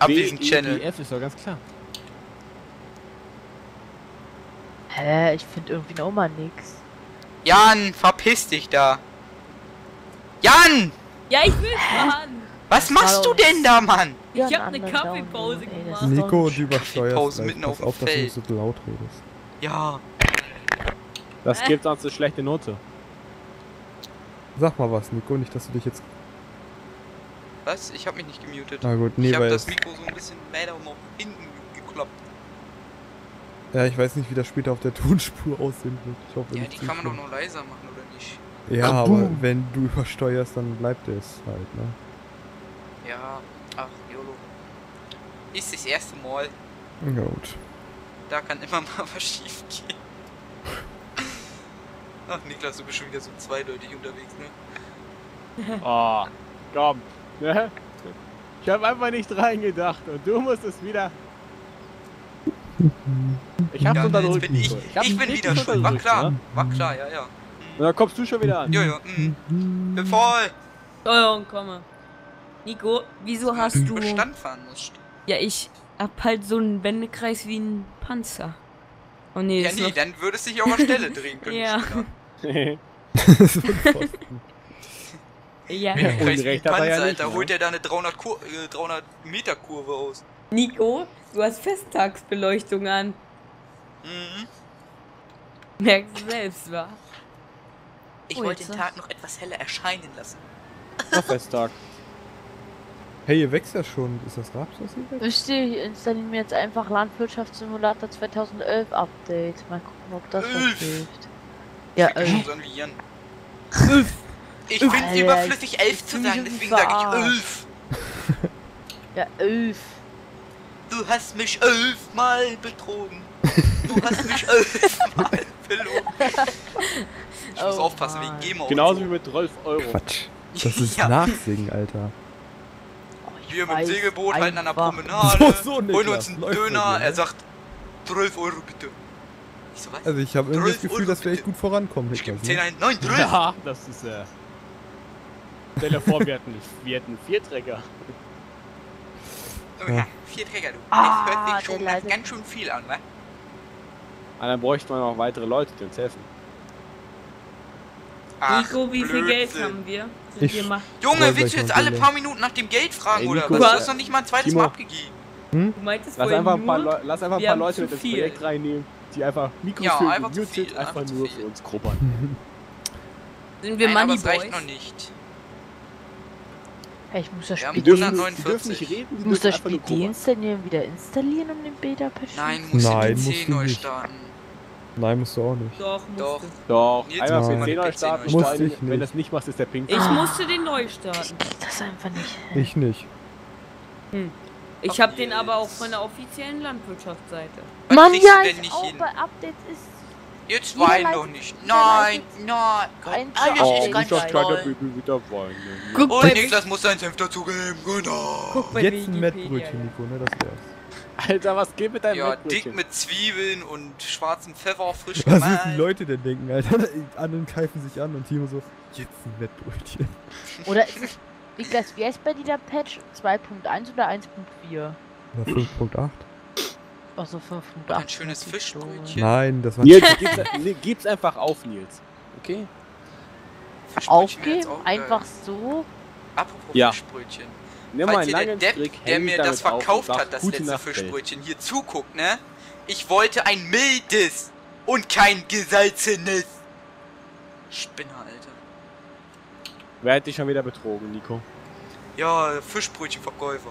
Abwesend Channel. BEF ist doch ganz klar. Hä, ich finde irgendwie noch mal nix. Jan, verpiss dich da. Jan! Ja, ich will fahren. Was machst du denn da, Mann? Ich hab ne Kaffeepause gemacht. Nico, du übersteuerst mitten auf dem Feld, dass du so laut redest. Ja. Das gibt uns eine schlechte Note. Sag mal was, Nico, nicht, dass du dich jetzt... Was? Ich hab mich nicht gemutet. Na gut, nee, ich hab das Mikro so ein bisschen weiter um auf hinten gekloppt. Ja, ich weiß nicht, wie das später auf der Tonspur aussehen wird. Ich hoffe, ja, die kann man doch nur leiser machen, oder nicht? Ja, aber boom. Wenn du übersteuerst, dann bleibt es halt, ne? Ja, ach, YOLO. Ist das erste Mal. Ja, gut. Da kann immer mal was schief gehen. Ach, Niklas, du bist schon wieder so zweideutig unterwegs, ne? Oh, komm. Ne? Ich hab einfach nicht reingedacht und du musst es wieder... Ich hab's unterdrückt. Ich bin wieder schuld. War klar. Ne? War klar, ja, ja. Und dann kommst du schon wieder an. Jojo, bin voll. Steuerung, komme. Nico, wieso hast du... Bestand fahren musst. Ja, ich hab halt so einen Wendekreis wie ein Panzer. Oh nee, ja, nee, dann würdest du dich auch auf der Stelle drehen können. Ja. Das wird fast. Ja. Wendekreis wie ein Panzer, Alter. Holt der da eine 300-Meter-Kurve aus. Nico, du hast Festtagsbeleuchtung an. Mhm. Merkst du selbst, wa? Ich wollte den Tag noch etwas heller erscheinen lassen. Ach, Festtag. Hey, ihr wächst ja schon. Ist das Raps, was ihr wächst? Ich stehe hier, installieren mir jetzt einfach Landwirtschaftssimulator 2011 Update. Mal gucken, ob das was hilft. Ja, ich find's überflüssig, 11 zu sagen, deswegen sage ich 11. Ja, 11. Du hast mich 11 Mal betrogen. Du hast mich 11 Mal belogen. Ich muss aufpassen wegen GEMA. Genauso wie mit 12 €. Quatsch. Das ist Nachsingen, Alter. Wir mit dem Segelboot halten an der Promenade. So, holen uns einen Döner. Er sagt 12 € bitte. Ich so, was? Also, ich habe irgendwie das Gefühl, dass wir echt gut vorankommen. Ich gebe 10 ein. Nein, 12. Ja, das ist stell dir vor, wir hätten 4 Trecker. Oh ja, 4 Träger, du. Das hört sich schon ganz schön viel an, ne? Ah, dann bräuchte man noch weitere Leute, die uns helfen. Ach, Nico, wie viel Geld haben wir? Junge, willst du jetzt alle paar Minuten nach dem Geld fragen, ey, Nico, oder? Du hast noch nicht mal ein zweites Mal abgegeben. Hm? Du meintest lass einfach ein paar Leute mit ins Projekt reinnehmen, die einfach Mikrofilme einfach nur für uns gruppern. Sind wir Money Boys? Das reicht noch nicht. Ich muss das Spiel deinstallieren, wieder installieren, um den Beta-Patch. Nein, du musst den PC neu starten. Nein, musst du auch nicht. Doch. Einmal PC neu starten, wenn das nicht machst, ist der Ping. Ich musste den neu starten. Ich krieg das einfach nicht. Ich nicht. Hm. Ich hab den aber auch von der offiziellen Landwirtschaftsseite. Mann, ja, auch bei Updates ist... Jetzt weinen doch nicht. Nein. Alles ist ganz toll. Und Niklas muss seinen Senf dazugeben. Genau. Jetzt ein Mettbrötchen, Nico, ne? Das wär's. Alter, was geht mit deinem Mettbrötchen? Ja, dick mit Zwiebeln und schwarzem Pfeffer, frisch gemacht. Was müssen die Leute denn denken, Alter? Die anderen greifen sich an und Timo so, jetzt ein Mettbrötchen. Oder ist es, Niklas, wie heißt bei dir der Patch? 2.1 oder 1.4? Oder 5.8? Ach so, 5.8. Ein schönes Fischbrötchen. Nein, das war Nils, gib's einfach auf, Nils. Okay? Aufgeben? Einfach so? Apropos Fischbrötchen. Nimm mal einen Depp, der mir das verkauft hat, das letzte Fischbrötchen, hier zuguckt, ne? Ich wollte ein mildes und kein gesalzenes. Spinner, Alter. Wer hat dich schon wieder betrogen, Nico? Ja, Fischbrötchenverkäufer.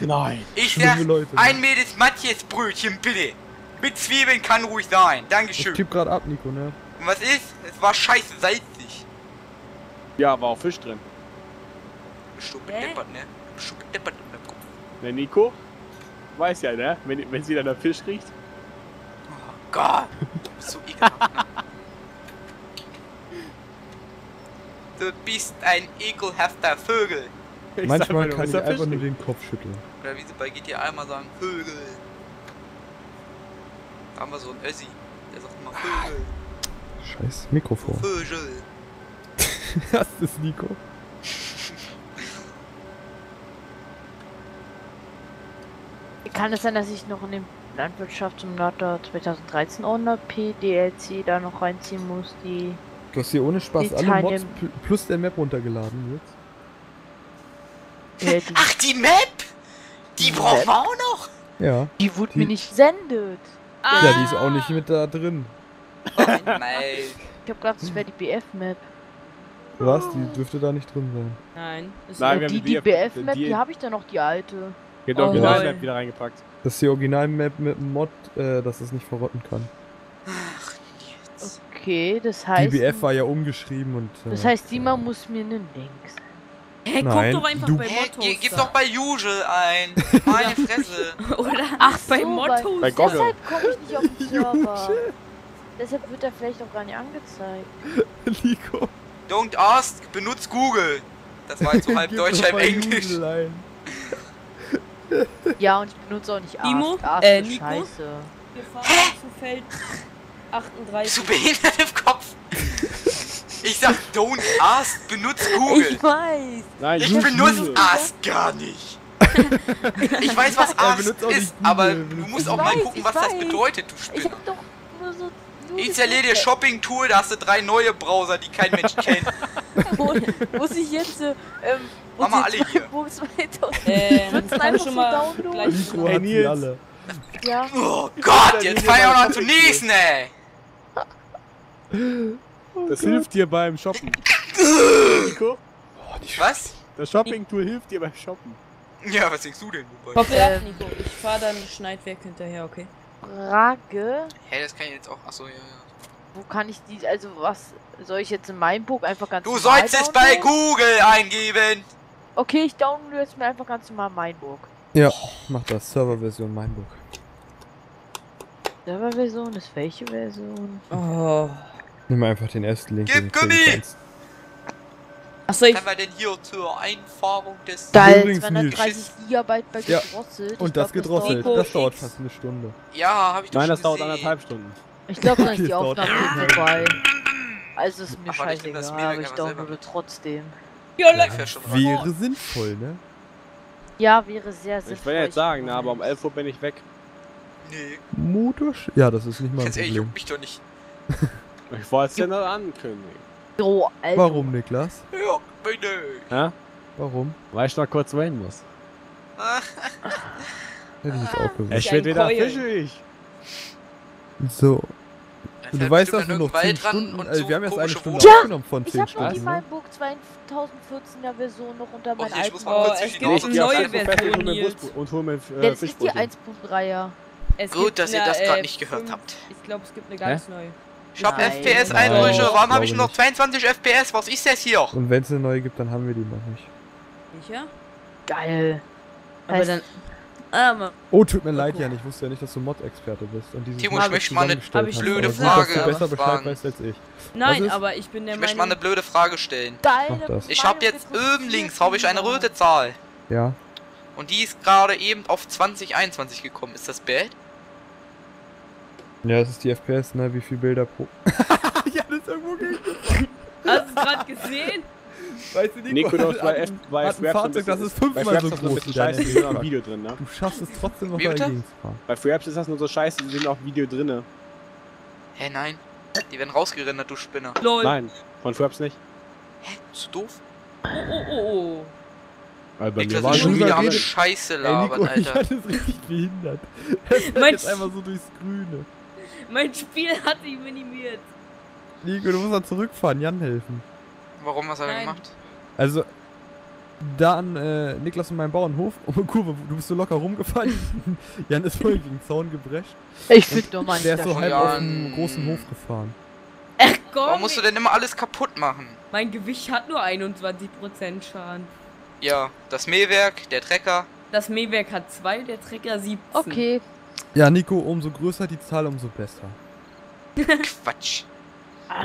Nein. Ich sag, ein mildes Matjesbrötchen bitte. Mit Zwiebeln kann ruhig sein. Dankeschön. Ich tipp grad ab, Nico, ne? Und was ist? Es war scheiße salzig. Ja, war auch Fisch drin. Bist du bedeppert, ne? Bist du bedeppert in deinem Kopf. Ne, Nico? Weiß ja, ne? Wenn sie dann nach Fisch riecht. Oh Gott. Du bist so ekelhaft, ne? Du bist ein ekelhafter Vögel. Manchmal kann ich einfach nur den Kopf schütteln. Oder wie sie bei GTA immer sagen, Vögel. Da haben wir so einen Össi, der sagt immer Vögel. Scheiß Mikrofon. Vögel. Hast du es, Nico? Kann es sein, dass ich noch in den Landwirtschaft zum Nordor 2013 ohne PDLC da noch reinziehen muss, die... Du hast hier ohne Spaß alle Mods plus der Map runtergeladen jetzt. Ja, ach, die Map? Die brauchen wir auch noch? Ja. Die wurde mir nicht gesendet. Ah. Ja, die ist auch nicht mit da drin. Oh nein. Ich hab gedacht, das wäre die BF-Map. Was? Die dürfte da nicht drin sein. Nein. Nein, wir haben die BF-Map, die habe ich da noch, die alte. Ich hab die Original-Map wieder reingepackt. Das ist die Original-Map mit dem Mod, dass das nicht verrotten kann. Ach, jetzt. Okay, das heißt... Die BF war ja umgeschrieben und... das heißt, Dima muss mir einen Link senden. Hey, nein, guck doch einfach bei Mottos. Gib doch bei Usual ein. Meine Fresse. Oder ach, so, bei Mottos. Bei Goggle. Deshalb komme ich nicht auf den Server. Deshalb wird er vielleicht auch gar nicht angezeigt. Nico. Don't ask, benutzt Google. Das war jetzt so halb Deutsch, halb Englisch. Ja, und ich benutze auch nicht ask. Imo? Ask Nico? Scheiße. Wir fahren zu Feld 38. Zu behindert im Kopf. Ich sag don't ask, benutzt Google. Ich weiß. Nein, ich benutze ask gar nicht. Ich weiß, was ask ist, aber du musst auch mal gucken, was das bedeutet, du Spinner. Ich hab doch nur so... Ich installiere dir Shopping-Tool, da hast du 3 neue Browser, die kein Mensch kennt. Muss ich jetzt, muss mal alle hier. Würdest du einfach schon mal gleich alle. Ja. Oh Gott, jetzt fahr ich auch noch zunächst, ey! Das hilft dir beim Shoppen. Nico? Oh, was? Das Shopping-Tool hilft dir beim Shoppen. Ja, was denkst du denn? Koppel ab, Nico. Ich fahr dann Schneidwerk hinterher, okay? Frage. Hey, das kann ich jetzt auch. Achso, ja. Wo kann ich die? Also was soll ich jetzt in meinem Buch einfach ganz? Du sollst es bei Google eingeben. Okay, ich download jetzt mir einfach ganz normal Mainburg. Ja, mach das. Serverversion Mainburg. Serverversion ist welche Version? Oh. Nimm einfach den ersten Link. Gib Gummi. Achso, ich... Kann man denn hier zur Einfahrung des... Da 230 GB bei gedrosselt. Und das gedrosselt, das dauert fast eine Stunde. Ja, hab ich doch schon gesehen. Nein, das dauert 1,5 Stunden. Ich glaube, dann ist die Aufnahme vorbei. Also ist mir scheißegal, aber ich downloade trotzdem. Wäre sinnvoll, ne? Ja, wäre sehr sinnvoll. Ich will ja jetzt sagen, ne, aber um 11 Uhr bin ich weg. Nee. Motorsch... Ja, das ist nicht mal ein Problem. Ich juck mich doch nicht. Ich wollte es ja noch ankündigen. So, Alter. Warum, Niklas? Ja, bin ich. Ja? Warum? Weil ich noch kurz rein muss. Hätte ich auch gewusst. Ich werde wieder fischig. So. Du weißt, dass wir noch 10 Stunden... Also, wir haben jetzt eine Stunde aufgenommen von 10 Stunden. Ich hab noch die Mainburg 2014er Version noch unter meinem alten... Oh, es gibt eine neue Version, Nils. Jetzt ist die 1.3er. Gut, dass ihr das gerade nicht gehört habt. Ich glaube, es gibt eine ganz neue. Ich hab FPS-Einbrüche, warum habe ich nur noch 22 FPS? Was ist das hier? Und wenn es eine neue gibt, dann haben wir die noch nicht. Sicher? Geil. Aber dann... Oh, tut mir leid, Jan, ich wusste ja nicht, dass du Mod-Experte bist. Und Timo, ich möchte mal eine blöde Frage stellen. Nein, aber ich bin der Meinung... Ich möchte mal eine blöde Frage stellen. Ich hab jetzt oben links, habe ich eine rote Zahl. Ja. Und die ist gerade eben auf 2021 gekommen. Ist das bad? Ja, das ist die FPS, ne? Wie viel Bilder pro... Ja, das ist irgendwo gegen... Hast du es gerade gesehen? Weißt du, Nico, das war ein Fahrzeug, das ist 5-mal so groß. Scheiße, die sind auch im Video drin, ne? Du schaffst es trotzdem noch dagegen zu fahren. Bei FreeApps ist das nur so scheiße, die sind auch im Video drin, ne? Hä, nein. Die werden rausgerendert, du Spinner. LOL. Nein, von FreeApps nicht. Hä, bist du doof? Oh. Niklas ist schon wieder am Scheiße labern, Alter. Ich hatte es richtig behindert. Er ist einfach so durchs Grüne. Mein Spiel hat sich minimiert. Nico, du musst dann zurückfahren, Jan helfen. Warum, was hat er gemacht? Also, da an Niklas und meinem Bauernhof, oh Kurve, du bist so locker rumgefahren. Jan ist voll gegen den Zaun gebrescht. Ich find doch mal nicht. Der ist so halb auf dem großen Hof gefahren. Ach Gott! Warum musst du denn immer alles kaputt machen? Mein Gewicht hat nur 21% Schaden. Ja, das Mähwerk, der Trecker. Das Mähwerk hat 2, der Trecker 17. Okay. Ja, Nico, umso größer die Zahl, umso besser. Quatsch.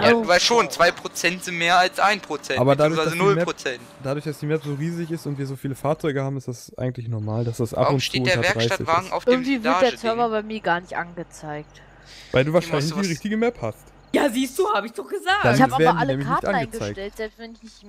Ja, du weißt schon, 2% sind mehr als 1%. Aber dadurch, also 0%. Dadurch, dass die Map so riesig ist und wir so viele Fahrzeuge haben, ist das eigentlich normal, dass das ab und zu unter 30 ist. Warum steht der Werkstattwagen auf dem Irgendwie wird der Server bei mir gar nicht angezeigt. Weil du wahrscheinlich die richtige Map hast. Ja, siehst du, habe ich doch gesagt. Dann ich habe aber alle Karten eingestellt, selbst wenn ich nicht